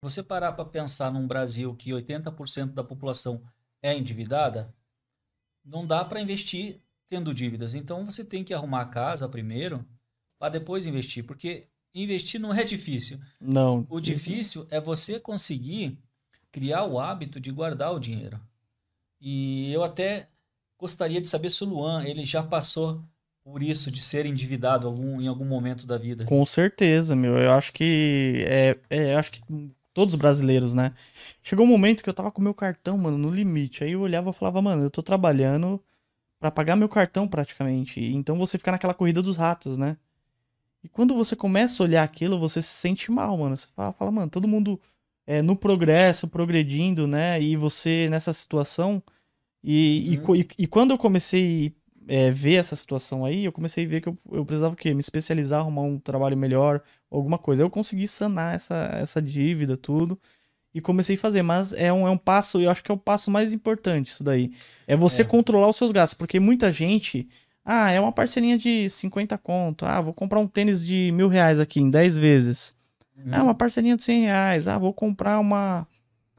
você parar para pensar num Brasil que 80% da população é endividada, não dá para investir tendo dívidas. Então você tem que arrumar a casa primeiro para depois investir, porque investir não é difícil. Não. O difícil é você conseguir criar o hábito de guardar o dinheiro. E eu até gostaria de saber se o Luan, ele já passou por isso, de ser endividado em algum momento da vida. Com certeza, meu. Eu acho que acho que todos os brasileiros, né? Chegou um momento que eu tava com meu cartão, mano, no limite. Aí eu olhava e falava, mano, eu tô trabalhando pra pagar meu cartão praticamente. Então você fica naquela corrida dos ratos, né? E quando você começa a olhar aquilo, você se sente mal, mano. Você fala mano, todo mundo no progresso, progredindo, né? E você nessa situação. E quando eu comecei ver essa situação aí, eu comecei a ver que eu precisava o quê? Me especializar, arrumar um trabalho melhor, alguma coisa. Eu consegui sanar essa dívida, tudo, e comecei a fazer. Mas é um passo, eu acho que é o passo mais importante isso daí. É você controlar os seus gastos, porque muita gente... Ah, é uma parcelinha de 50 conto. Ah, vou comprar um tênis de R$1.000 aqui em 10 vezes. Ah, uma parcelinha de R$100. Ah, vou comprar uma...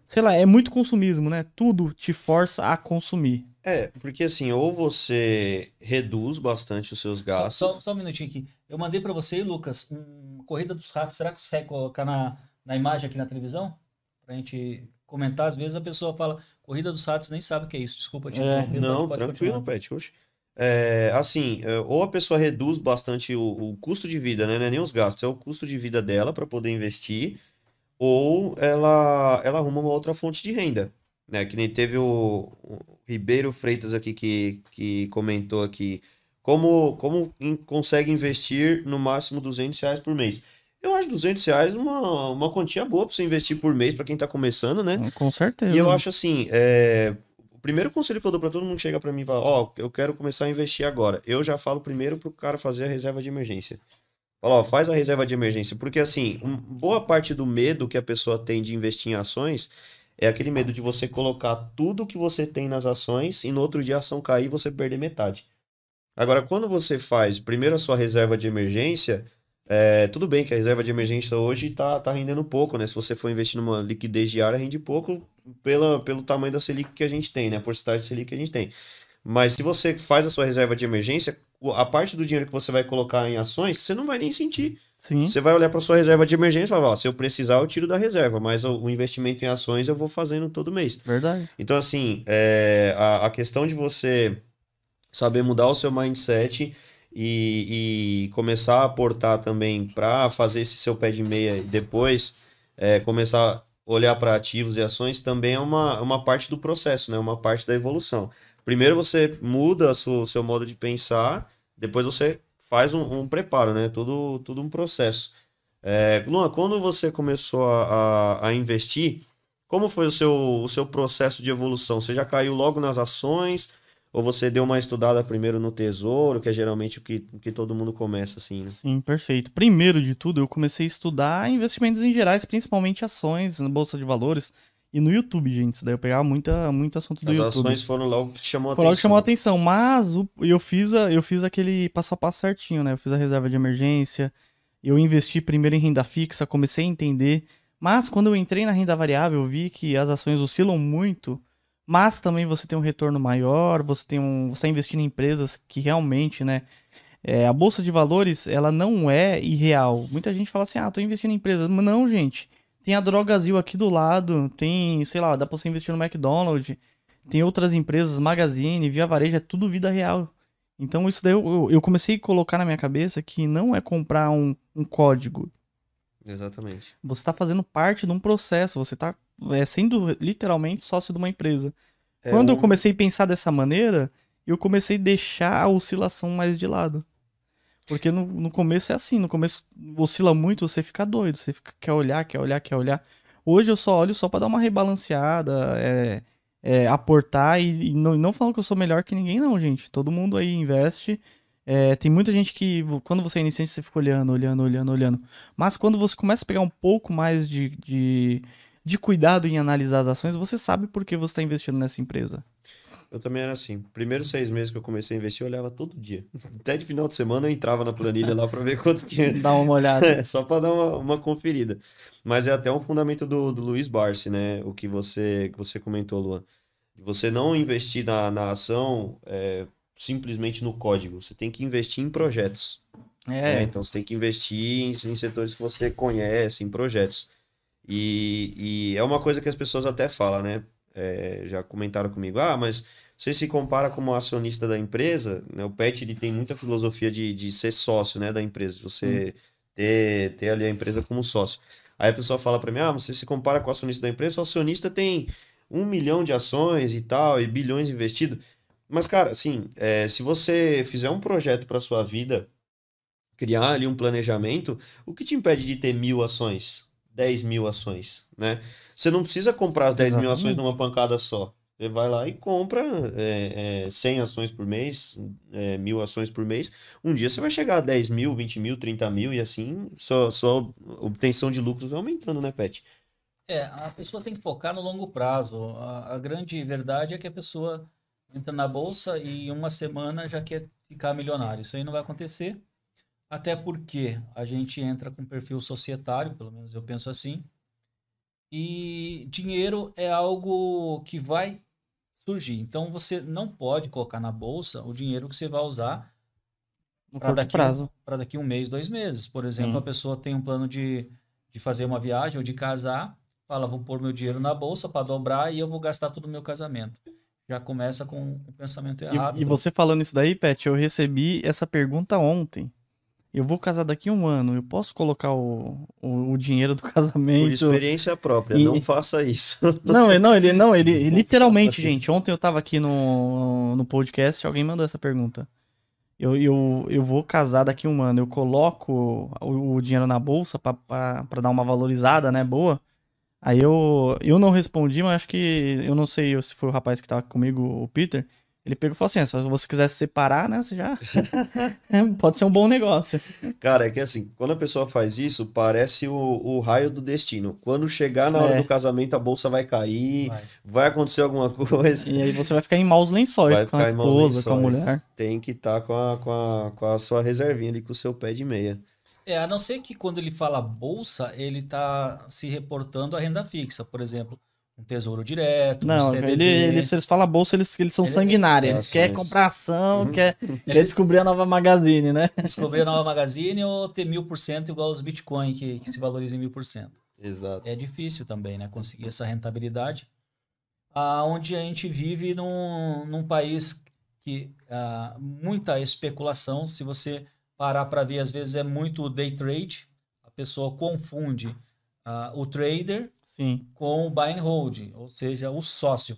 Sei lá, é muito consumismo, né? Tudo te força a consumir. É, porque assim, ou você reduz bastante os seus gastos... Só um minutinho aqui. Eu mandei pra você, Lucas, Corrida dos Ratos. Será que você vai colocar na imagem aqui na televisão? Pra gente comentar. Às vezes a pessoa fala, Corrida dos Ratos, nem sabe o que é isso. Desculpa te interromper. Não, tranquilo, Pet. Oxe. Assim, ou a pessoa reduz bastante o custo de vida, né? Não é nem os gastos, é o custo de vida dela para poder investir, ou ela arruma uma outra fonte de renda, né? Que nem teve o Ribeiro Freitas aqui que comentou aqui, como consegue investir no máximo R$200 por mês. Eu acho R$200 uma quantia boa para você investir por mês, para quem tá começando, né? Com certeza. E eu acho assim, o primeiro conselho que eu dou pra todo mundo que chega pra mim e fala, ó, eu quero começar a investir agora. Eu já falo primeiro pro cara fazer a reserva de emergência. Fala, ó, faz a reserva de emergência. Porque, assim, boa parte do medo que a pessoa tem de investir em ações é aquele medo de você colocar tudo que você tem nas ações e no outro dia a ação cair e você perder metade. Agora, quando você faz primeiro a sua reserva de emergência, tudo bem que a reserva de emergência hoje tá rendendo pouco, né? Se você for investir numa liquidez diária, rende pouco, pelo tamanho da Selic que a gente tem, né? A porcentagem da Selic que a gente tem. Mas se você faz a sua reserva de emergência, a parte do dinheiro que você vai colocar em ações, você não vai nem sentir. Sim. Você vai olhar para sua reserva de emergência e falar, ó, se eu precisar, eu tiro da reserva, mas o investimento em ações eu vou fazendo todo mês. Verdade. Então, assim, a questão de você saber mudar o seu mindset e começar a aportar também para fazer esse seu pé de meia e depois começar... Olhar para ativos e ações também é uma parte do processo, né? Uma parte da evolução. Primeiro você muda o seu modo de pensar, depois você faz um preparo, né? Tudo um processo. Luan, quando você começou a investir, como foi o seu processo de evolução? Você já caiu logo nas ações ou você deu uma estudada primeiro no tesouro, que é geralmente o que todo mundo começa assim, né? Sim, perfeito. Primeiro de tudo, eu comecei a estudar investimentos em gerais, principalmente ações, na Bolsa de Valores e no YouTube, gente. Isso daí eu pegava muito assunto do YouTube. As ações foram logo que chamou a atenção. Logo que chamou a atenção, mas eu fiz aquele passo a passo certinho, né? Eu fiz a reserva de emergência, eu investi primeiro em renda fixa, comecei a entender, mas quando eu entrei na renda variável, eu vi que as ações oscilam muito, mas também você tem um retorno maior, você está investindo em empresas que realmente, né? A Bolsa de Valores, ela não é irreal. Muita gente fala assim, ah, tô investindo em empresas. Mas não, gente. Tem a Drogazil aqui do lado, tem, sei lá, dá para você investir no McDonald's, tem outras empresas, Magazine, Via Varejo, é tudo vida real. Então isso daí eu comecei a colocar na minha cabeça que não é comprar um código. Exatamente. Você está fazendo parte de um processo, você está... sendo literalmente sócio de uma empresa. Quando eu comecei a pensar dessa maneira, eu comecei a deixar a oscilação mais de lado. Porque no começo é assim, no começo oscila muito, você fica doido, você quer olhar, quer olhar, quer olhar. Hoje eu só olho só para dar uma rebalanceada, aportar e não falando que eu sou melhor que ninguém não, gente. Todo mundo aí investe. Tem muita gente que, quando você é iniciante, você fica olhando, olhando, olhando, olhando. Mas quando você começa a pegar um pouco mais de cuidado em analisar as ações, você sabe por que você está investindo nessa empresa. Eu também era assim. Primeiros 6 meses que eu comecei a investir, eu olhava todo dia. Até de final de semana eu entrava na planilha lá para ver quanto tinha. Dá uma olhada. É, só para dar uma conferida. Mas é até um fundamento do Luiz Barsi, né? O que você comentou, Luan. Você não investir na ação simplesmente no código. Você tem que investir em projetos. É. Então você tem que investir em setores que você conhece, em projetos. E é uma coisa que as pessoas até falam, né? Já comentaram comigo, mas você se compara como acionista da empresa, né? O Pet ele tem muita filosofia de ser sócio, né, da empresa, de você ter ali a empresa como sócio. Aí a pessoa fala para mim, você se compara com o acionista da empresa, o acionista tem 1 milhão de ações e tal, e bilhões investidos. Mas, cara, assim, se você fizer um projeto para sua vida, criar ali um planejamento, o que te impede de ter 1.000 ações? 10 mil ações, né? Você não precisa comprar as 10 mil ações numa pancada só. Você vai lá e compra 100 ações por mês, 1.000 ações por mês. Um dia você vai chegar a 10 mil, 20 mil, 30 mil e assim, só obtenção de lucros vai aumentando, né, Pet? A pessoa tem que focar no longo prazo. A grande verdade é que a pessoa entra na bolsa e em uma semana já quer ficar milionário. Isso aí não vai acontecer. Até porque a gente entra com perfil societário, pelo menos eu penso assim, e dinheiro é algo que vai surgir. Então, você não pode colocar na bolsa o dinheiro que você vai usar para daqui 1 mês, 2 meses. Por exemplo, a pessoa tem um plano de fazer uma viagem ou de casar, fala, vou pôr meu dinheiro na bolsa para dobrar e eu vou gastar tudo no meu casamento. Já começa com o pensamento errado. E você falando isso daí, Pet, eu recebi essa pergunta ontem. Eu vou casar daqui 1 ano, eu posso colocar o dinheiro do casamento... Por experiência própria, não faça isso. Não, ele literalmente, gente, ontem eu tava aqui no podcast e alguém mandou essa pergunta. Eu vou casar daqui 1 ano, eu coloco o dinheiro na bolsa pra dar uma valorizada, né, boa. Aí eu não respondi, mas acho que, eu não sei se foi o rapaz que tava comigo, o Peter... Ele pegou e falou assim, se você quiser se separar, né, você já... Pode ser um bom negócio. Cara, é que assim, quando a pessoa faz isso, parece o raio do destino. Quando chegar na hora do casamento, a bolsa vai cair, vai acontecer alguma coisa. E aí você vai ficar em maus lençóis com a esposa, com a mulher. Tem que estar com a sua reservinha ali, com o seu pé de meia. A não ser que quando ele fala bolsa, ele tá se reportando à renda fixa, por exemplo. Um Tesouro Direto, não, um CDB. Se eles falam bolsa, eles são sanguinários. Eles querem comprar ação, quer descobrir a nova Magazine, né? Descobrir a nova Magazine ou ter 1.000% igual aos Bitcoin, que se valoriza em 1.000%. Exato. É difícil também, né? Conseguir essa rentabilidade. Onde a gente vive num país que muita especulação. Se você parar para ver, às vezes é muito day trade. A pessoa confunde o trader... Sim. Com o buy and hold, ou seja, o sócio.